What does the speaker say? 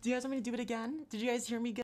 Do you guys want me to do it again? Did you guys hear me?